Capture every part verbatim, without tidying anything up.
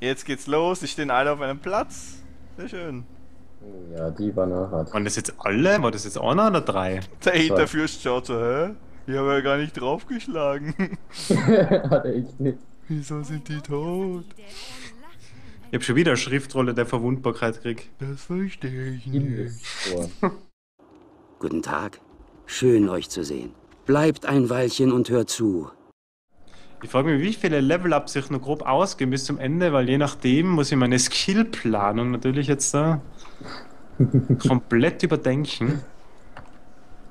Jetzt geht's los, ich stehen alle auf einem Platz. Sehr schön. Ja, die war nachher. Waren das jetzt alle? War das jetzt einer oder drei? Der Ätherfürst schaut so, hä? Ich habe ja gar nicht draufgeschlagen. Hat er echt nicht. Wieso sind die tot? Ich hab schon wieder eine Schriftrolle der Verwundbarkeit gekriegt. Das verstehe ich nicht. Guten Tag. Schön, euch zu sehen. Bleibt ein Weilchen und hört zu. Ich frage mich, wie viele Level-Ups ich noch grob ausgehen bis zum Ende, weil je nachdem muss ich meine Skillplanung natürlich jetzt da komplett überdenken.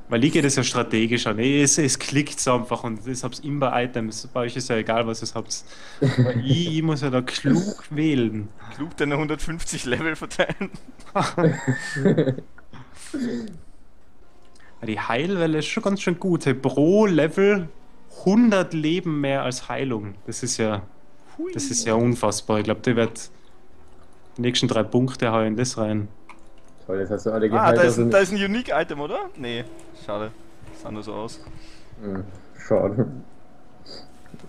Weil ich geht es ja strategisch an. Es, es klickt so einfach und ich hab's immer Items. Bei euch ist ja egal, was ihr habt. Aber ich, ich muss ja da klug wählen. Klug deine hundertfünfzig Level verteilen. Die Heilwelle ist schon ganz schön gut. Hey, pro Level hundert Leben mehr als Heilung. Das ist ja, das ist ja unfassbar. Ich glaube, der wird die nächsten drei Punkte hauen das rein. Toll, jetzt hast du alle geheilt. Ah, da ist, da ist ein Unique-Item, oder? Nee, schade. Das sah nur so aus. Hm, schade.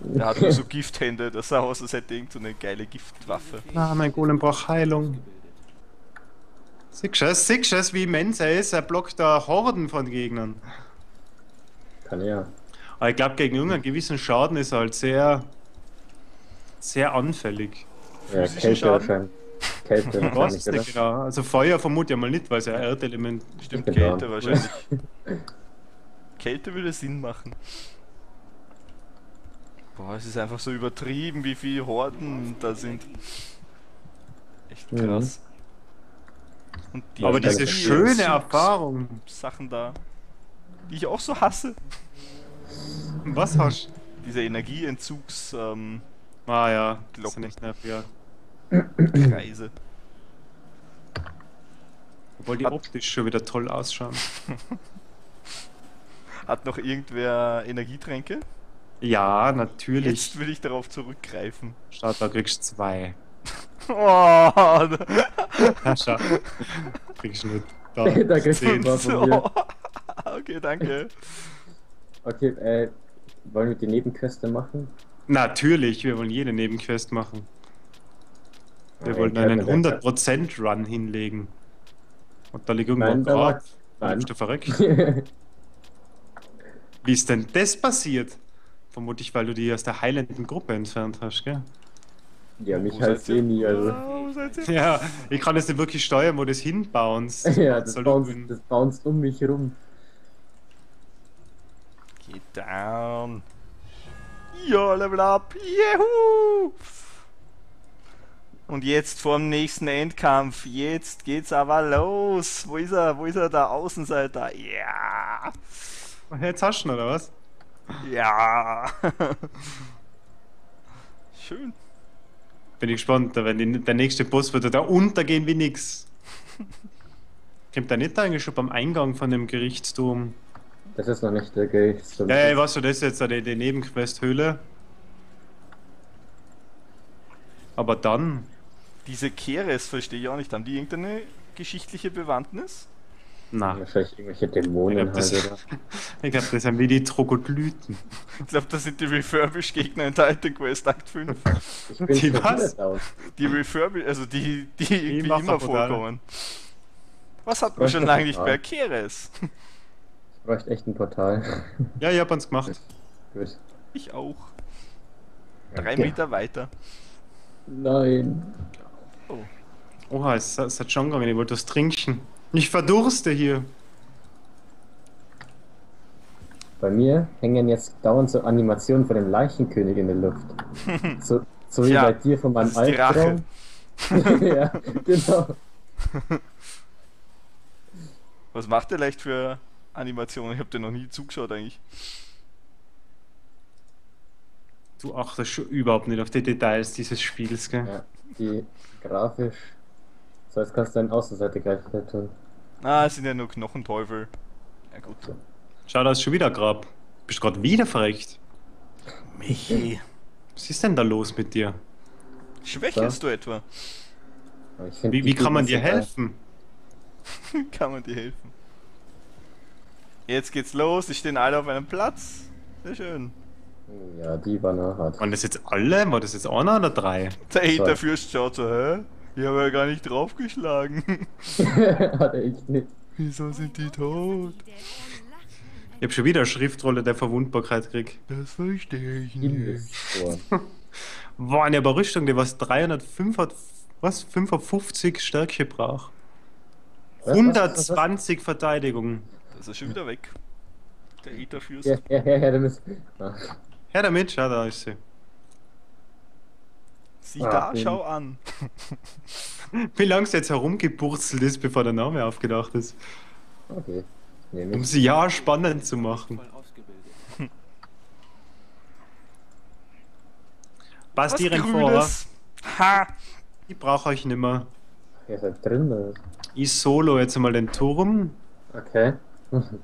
Der hat nur so Gifthände. Das sah aus, als hätte irgend so eine geile Giftwaffe. Ah, mein Golem braucht Heilung. Siehst du es, wie immens er ist? Er blockt da Horden von Gegnern. Kann er. Aber ich glaube, gegen irgendeinen gewissen Schaden ist er halt sehr, sehr anfällig. Ja, Kälte wahrscheinlich. Kälte wahrscheinlich, oder? Genau. Also Feuer vermute ich mal nicht, weil es ja Erdelement... Stimmt, genau. Kälte wahrscheinlich. Kälte würde Sinn machen. Boah, es ist einfach so übertrieben, wie viele Horden da sind. Echt krass. Mhm. Und die aber diese schöne Such Erfahrung. Sachen da, die ich auch so hasse. Was hast du? Diese Energieentzugs... Ähm, ah ja, Glocken. Das ist ja nicht nervig, ja. Kreise. Obwohl die Hat optisch schon wieder toll ausschauen. Hat noch irgendwer Energietränke? Ja, natürlich. Jetzt will ich darauf zurückgreifen. Schau, da kriegst du zwei. Oh, ja, schau. Kriegst du nicht. Da, da kriegst du was von mir. Okay, danke. Okay, äh, wollen wir die Nebenqueste machen? Natürlich, wir wollen jede Nebenquest machen. Wir wollen einen hundert Prozent Run hinlegen. Und da liegt irgendwo ein Grab. Dann bist du verreckt. Wie ist denn das passiert? Vermutlich, weil du die aus der heilenden Gruppe entfernt hast, gell? Ja, mich oh, heißt eh nie, also. Oh, ja, ich kann jetzt nicht wirklich steuern, wo das hinbounced. Ja, das, das, bounce, das bounced um mich rum. Geh down. Ja, Level up. Juhu! Und jetzt vorm nächsten Endkampf. Jetzt geht's aber los. Wo ist er? Wo ist er? Der Außenseiter. Ja. Und jetzt hast du ihn, oder was? Ja. Schön. Bin ich gespannt, wenn der nächste Boss wird da untergehen wie nix. Kommt der nicht eigentlich schon beim Eingang von dem Gerichtsturm? Das ist noch nicht der Gerichtsturm. Ja, ja, weißt du, das ist jetzt eine, die Nebenquest-Höhle. Aber dann... Diese Keres verstehe ich auch nicht. Haben die irgendeine geschichtliche Bewandtnis? Nein. Ja, vielleicht irgendwelche Dämonen. Ich glaube, halt, glaub, das sind wie die Troglodyten. Ich glaube, das sind die Refurbish-Gegner in Titan Quest acht Punkt fünf. Ich bin die was? Die Refurbish, also die, die, die irgendwie immer vorkommen. Was hat man schon lange nicht mehr? Keres. Ich bräuchte echt ein Portal. Ja, ich hab uns gemacht. Gut. Ich auch. Drei ja. Meter weiter. Nein. Oh. Oha, es, es hat schon gegangen, ich wollte was trinken. Ich verdurste hier. Bei mir hängen jetzt dauernd so Animationen von dem Leichenkönig in der Luft. So, so wie ja, bei dir von meinem Albtraum. Ja, genau. Was macht ihr leicht für Animationen? Ich hab dir noch nie zugeschaut eigentlich. Du achtest schon überhaupt nicht auf die Details dieses Spiels, gell? Ja, die grafisch. So, jetzt kannst du deine Außenseite gleich wieder tun. Ah, es sind ja nur Knochenteufel. Ja gut. Schau, da ist schon wieder ein Grab. Bist gerade wieder verreckt. Michi. Was ist denn da los mit dir? Schwächest so. Du etwa? Find, wie wie kann man dir helfen? Kann man dir helfen? Jetzt geht's los, die stehen alle auf einem Platz. Sehr schön. Ja, die waren auch hart. Waren das jetzt alle? War das jetzt einer oder drei? Der Ätherfürst schaut so, hä? Ich habe ja gar nicht draufgeschlagen. Hat er echt nicht. Wieso sind die tot? Ich hab schon wieder eine Schriftrolle der Verwundbarkeit kriegt. Das verstehe ich nicht. War eine Überrüstung, die was dreihundertfünfundfünfzig Stärke braucht. hundertzwanzig was? Verteidigung. Das ist schon wieder weg. Der Ätherfürst. Ja, ja, ja, Herr damit. Herr damit, schau, da ist sie. Sieh ah, da, schau ich. an. Wie lange es jetzt herumgeburzelt ist, bevor der Name aufgedacht ist. Okay. Um sie ja spannend zu machen. Passt direkt vor. Ha! Ich brauche euch nimmer. Ihr seid drin, oder? Ich solo jetzt einmal den Turm. Okay.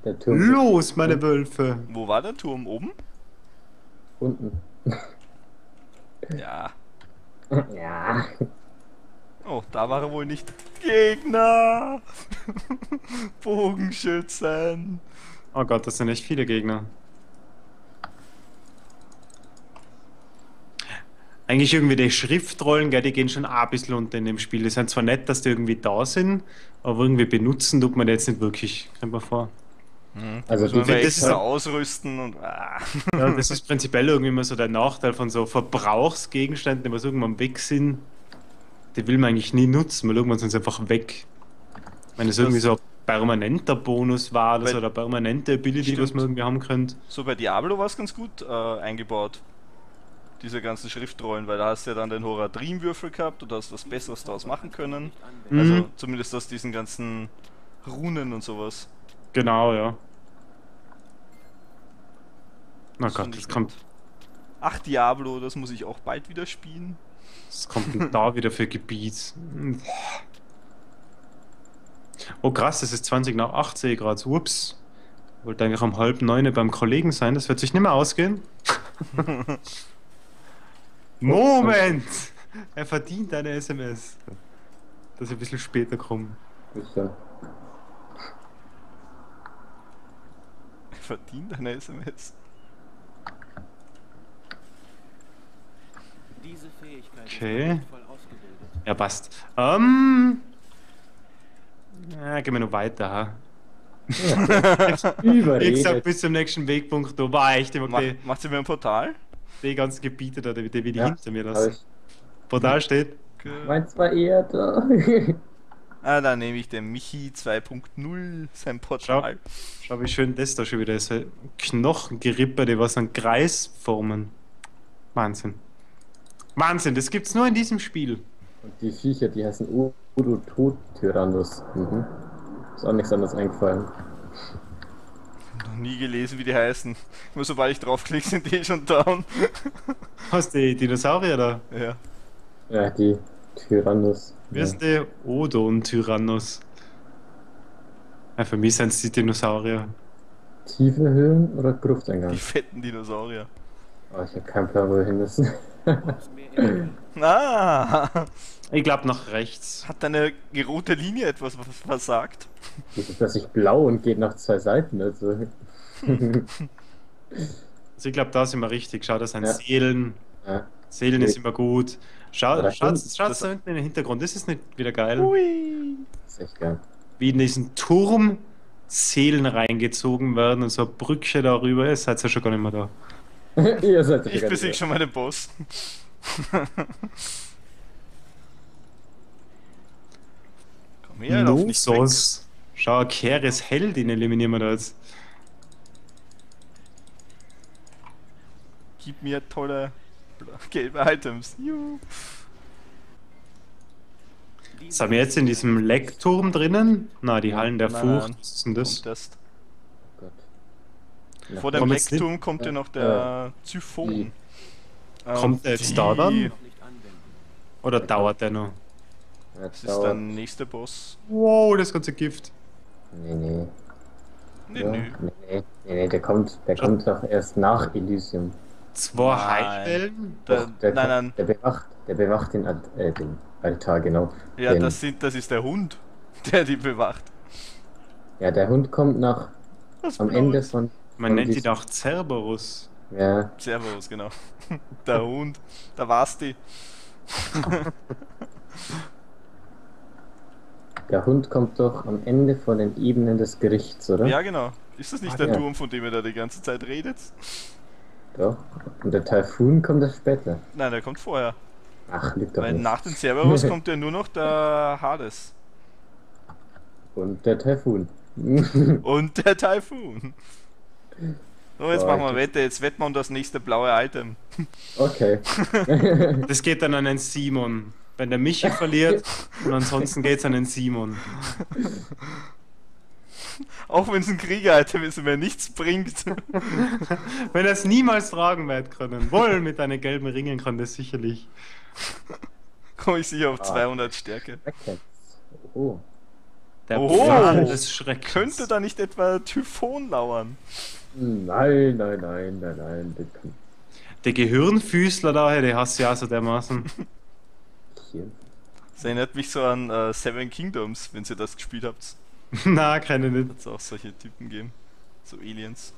Der Turm. Los, meine Wölfe! Wo war der Turm? Oben? Unten. Ja. Ja. Oh, da war er wohl nicht. Gegner! Bogenschützen! Oh Gott, das sind echt viele Gegner. Eigentlich irgendwie die Schriftrollen, gell, die gehen schon ein bisschen unter in dem Spiel. Die sind zwar nett, dass die irgendwie da sind, aber irgendwie benutzen tut man die jetzt nicht wirklich. Kommt mir vor. Mhm. Also, also du willst extra ausrüsten und. Ah. Ja, das ist prinzipiell irgendwie immer so der Nachteil von so Verbrauchsgegenständen, die was irgendwann weg sind. Die will man eigentlich nie nutzen, weil irgendwann sind sie einfach weg. Wenn es irgendwie so ein permanenter Bonus war, das oder permanente Ability, stimmt, was man irgendwie haben könnte. So bei Diablo war es ganz gut äh, eingebaut, diese ganzen Schriftrollen, weil da hast du ja dann den Horadrim-Würfel gehabt und hast was Besseres daraus machen können. Mhm. Also zumindest aus diesen ganzen Runen und sowas. Genau, ja. Na Gott, das kommt. Ach Diablo, das muss ich auch bald wieder spielen. Was kommt denn da wieder für Gebiet? Oh krass, das ist zwanzig nach acht, sehe ich gerade. Ups. Ich wollte eigentlich um halb neune beim Kollegen sein, das wird sich nicht mehr ausgehen. Moment! Er verdient eine S M S. Dass ich ein bisschen später komme. Er verdient eine S M S. Okay. Ja, passt. Ähm. Ja, gehen wir noch weiter, ha. Ich sag bis zum nächsten Wegpunkt, da war echt immer okay. Macht sie mir ein Portal? Die ganzen Gebiete da, die, die will ich ja hinter mir lassen. Portal steht. Okay. Meins war eher da. Ah, dann nehme ich den Michi zwei punkt null, sein Portal. Schau, schau, wie schön das da schon wieder ist. Knochengerippe, die was an Kreis formen. Wahnsinn. Wahnsinn, das gibt's nur in diesem Spiel. Und die Viecher, die heißen Udo-Tot-Tyrannus. Mhm. Ist auch nichts anderes eingefallen. Noch nie gelesen, wie die heißen. Nur sobald ich draufklicke, sind die schon down. Hast du die Dinosaurier da? Ja. Ja, die Tyrannus. Wie ist ja. die Odo und Tyrannus? Ja, für mich sind es die Dinosaurier. Tiefe Höhlen oder Grufteingang? Die fetten Dinosaurier. Oh, ich hab keinen Plan, wohin das ist. Ah! Ich glaube nach rechts. Hat deine rote Linie etwas versagt? Das ist plötzlich blau und geht nach zwei Seiten. Also, also ich glaube, da sind wir richtig. Schau, das sind ja. Seelen. Ja. Seelen okay. ist immer gut. Schau, ja, schaut da hinten in den Hintergrund. Das ist nicht wieder geil. Ui. Das ist echt geil. Wie in diesen Turm Seelen reingezogen werden und so eine Brücke darüber ist. Seid ihr ja schon gar nicht mehr da. Ihr seid ich besiege schon mal den Boss. Komm her, lauf nicht sonst. Schau, Keres Heldin eliminieren wir da jetzt. Gib mir tolle gelbe Items. Juhu. Sind wir jetzt in diesem Leckturm drinnen? Na, die Hallen der Furcht. Was ist denn das? Vor dem Leckturm kommt ja noch der äh, Typhon. Ähm, kommt der jetzt da dann? Oder dauert der noch? Das ist der nächste Boss. Wow, das ganze Gift. Nee, nee. Nee, ja, nee. Nee, nee, der kommt, der kommt doch erst nach Elysium. Zwei Heilstellen? Nein, der, nein, nein. Der bewacht, der bewacht den Alt, äh, den Altar, genau. Ja, den, das, sind, das ist der Hund, der die bewacht. Ja, der Hund kommt nach. Das am Blut. Ende von. Man nennt ihn auch Cerberus. Ja. Cerberus, genau. Der Hund, der Basti. Der Hund kommt doch am Ende von den Ebenen des Gerichts, oder? Ja, genau. Ist das nicht ah, der ja. Turm, von dem ihr da die ganze Zeit redet? Doch. Und der Typhon kommt erst später. Nein, der kommt vorher. Ach, liegt doch Weil nicht. Nach den Cerberus kommt ja nur noch der Hades. Und der Typhon. Und der Typhon. So, jetzt machen wir Wette. Jetzt wetten wir um das nächste blaue Item. Okay. Das geht dann an den Simon. Wenn der Michi verliert und ansonsten geht's an den Simon. Auch wenn es ein Krieger-Item ist und mir nichts bringt. Wenn er es niemals tragen wird können. Wohl mit deinen gelben Ringen kann das sicherlich. Komme ich sicher auf zweihundert Stärke. Oh. Der Pfahl des Schreckens. Könnte da nicht etwa Typhon lauern? Nein, nein, nein, nein, nein. Bitte. Der Gehirnfüßler daher, der hasst ja so dermaßen. Das erinnert mich so an äh, Seven Kingdoms, wenn ihr das gespielt habt. Na, keine nicht. Hat es auch solche Typen geben. So Aliens.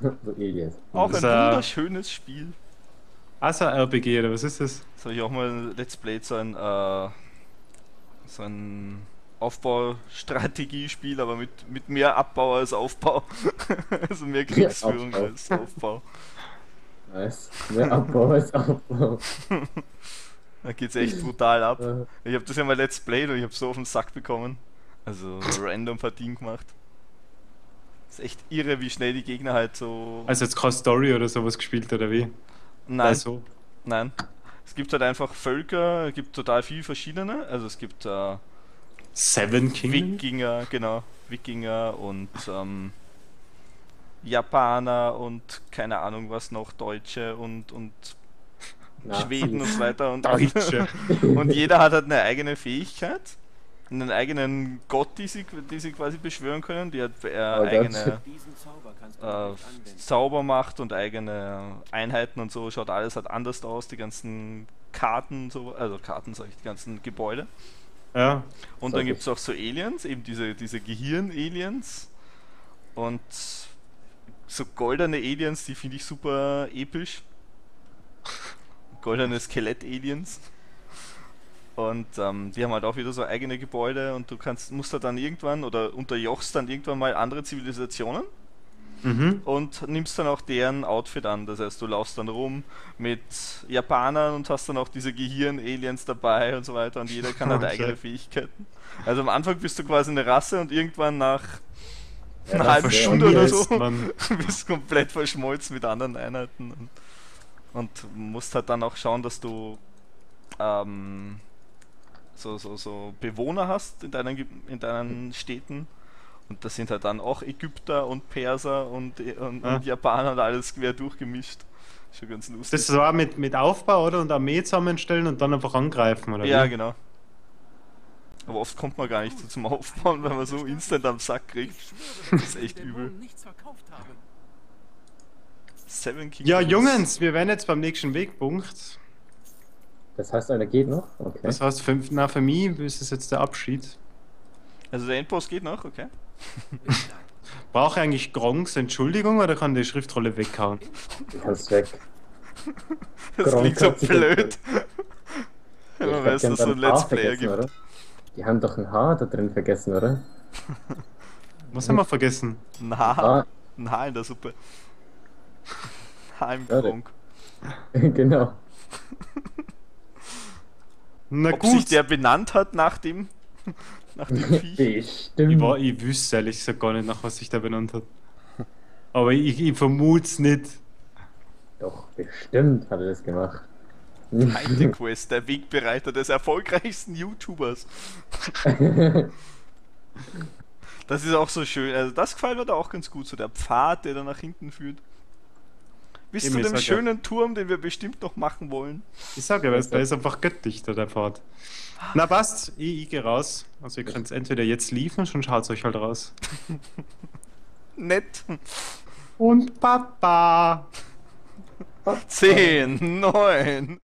So Aliens. Auch das ein äh... wunderschönes Spiel. Also R P G, oder was ist das? Das habe ich auch mal in Let's Play so ein, äh, so ein Aufbaustrategiespiel, aber mit, mit mehr Abbau als Aufbau. Also mehr Kriegsführung ja, Aufbau. als Aufbau. Nice. Mehr Abbau als Aufbau. Da geht's echt brutal ab. Ich habe das ja mal Let's Play und ich habe so auf den Sack bekommen. Also random Partien gemacht. Ist echt irre, wie schnell die Gegner halt so... Also jetzt keine Story oder sowas gespielt oder wie? Nein. Also. Nein. Es gibt halt einfach Völker, es gibt total viele verschiedene. Also es gibt... Äh, Seven Kingdoms? Wikinger, genau. Wikinger und ähm, Japaner und keine Ahnung was noch, Deutsche und... und Na. Schweden und so weiter und Deutsche. Und jeder hat halt eine eigene Fähigkeit, einen eigenen Gott, die sie, die sie quasi beschwören können, die hat äh, eigene äh, Zaubermacht und eigene Einheiten und so, schaut alles halt anders aus, die ganzen Karten, so, also Karten sag ich, die ganzen Gebäude. Ja. Und dann gibt es auch so Aliens, eben diese, diese Gehirn-Aliens und so goldene Aliens, die finde ich super episch. Goldene Skelett-Aliens und ähm, die haben halt auch wieder so eigene Gebäude und du kannst, musst da dann irgendwann oder unterjochst dann irgendwann mal andere Zivilisationen mhm. und nimmst dann auch deren Outfit an, das heißt du laufst dann rum mit Japanern und hast dann auch diese Gehirn-Aliens dabei und so weiter und jeder kann halt okay. eigene Fähigkeiten. Also am Anfang bist du quasi eine Rasse und irgendwann nach ja, einer halben Stunde oder so bist komplett verschmolzen mit anderen Einheiten. Und Und musst halt dann auch schauen, dass du ähm, so, so, so Bewohner hast in deinen, in deinen Städten. Und das sind halt dann auch Ägypter und Perser und, und, ah. und Japaner und alles quer durchgemischt. Schon ganz lustig. Das war mit, mit Aufbau, oder? Und Armee zusammenstellen und dann einfach angreifen, oder? Ja, wie? Genau. Aber oft kommt man gar nicht so zum Aufbauen, weil man so instant am Sack kriegt. Das ist echt übel. Seven Kingdoms. Ja, Jungs, wir wären jetzt beim nächsten Wegpunkt. Das heißt, einer geht noch? Okay. Das heißt, für, na, für mich ist es jetzt der Abschied. Also der Endboss geht noch, okay. Brauche ich eigentlich Gronks Entschuldigung oder kann die Schriftrolle weghauen? Du kannst weg. Das Gronk klingt so blöd. Wenn man weiß, dass so ein Let's Player gibt. Oder? Die haben doch ein Haar da drin vergessen, oder? Was haben wir vergessen? Ein Haar. Ein Haar in der Suppe. Heimgrunk. Genau. Na Ob gut. sich der benannt hat nach dem, nach dem Viech. Ich, war, ich wüsste ehrlich gesagt gar nicht, nach was sich der benannt hat. Aber ich, ich vermute es nicht. Doch, bestimmt hat er das gemacht. Titan Quest, der Wegbereiter des erfolgreichsten YouTubers. Das ist auch so schön. Also das gefällt mir da auch ganz gut. So der Pfad, der da nach hinten führt. Bis Eben, zu dem schönen ja. Turm, den wir bestimmt noch machen wollen. Ich sage ja, da ist einfach göttlich, der Pfad. Na passt, ich, ich gehe raus. Also ihr könnt entweder jetzt liefern, schon schaut es euch halt raus. Nett. Und Papa. Zehn, neun.